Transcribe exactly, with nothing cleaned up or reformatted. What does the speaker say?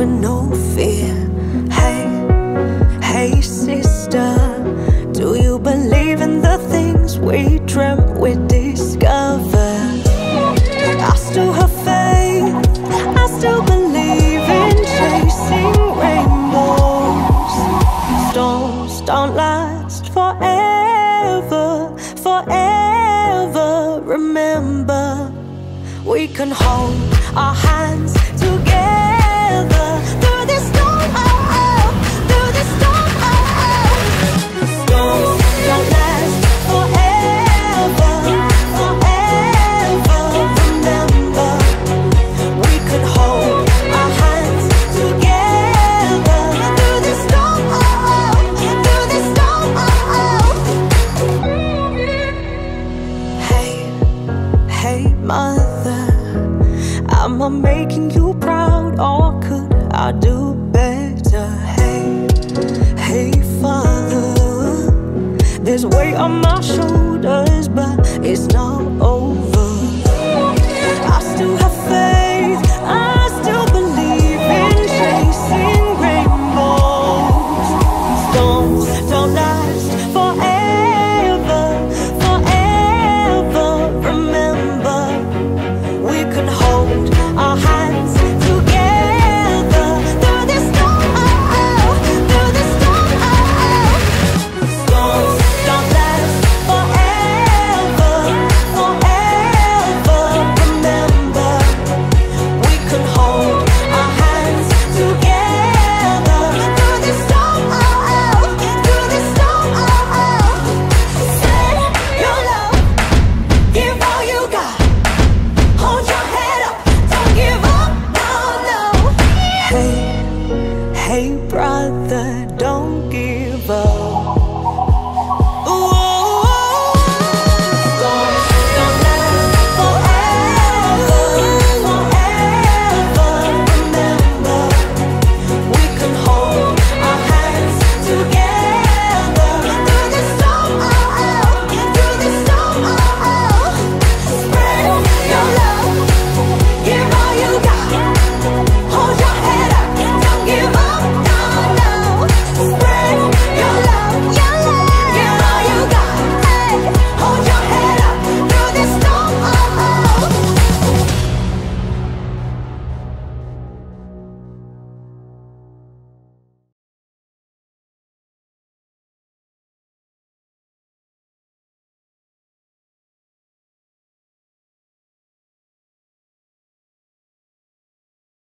with no fear. Hey, hey sister, do you believe in the things we dreamt we discovered? I still have faith, I still believe in chasing rainbows. Storms don't last forever, forever. Remember, we can hold our hands together through this storm, oh, oh, through this storm, oh, oh. Storms don't last forever, forever. Remember, we could hold our hands together through this storm, oh, oh, through this storm, oh, oh. Hey, hey mother, am I making you proud, or could I do better? Hey, hey father, there's weight on my shoulders, but it's not over. I still have faith, I still believe in chasing rainbows. Storms don't last forever, forever. Remember, we can hold our hands together through this storm, oh, oh, through this storm, oh, oh. Storms don't last forever, forever. Remember, we can hold our hands together through this storm, oh, oh, through this storm, oh, oh. Send your love, give all you got, hold your head up, don't give up, no, no. Hey, hey brother, don't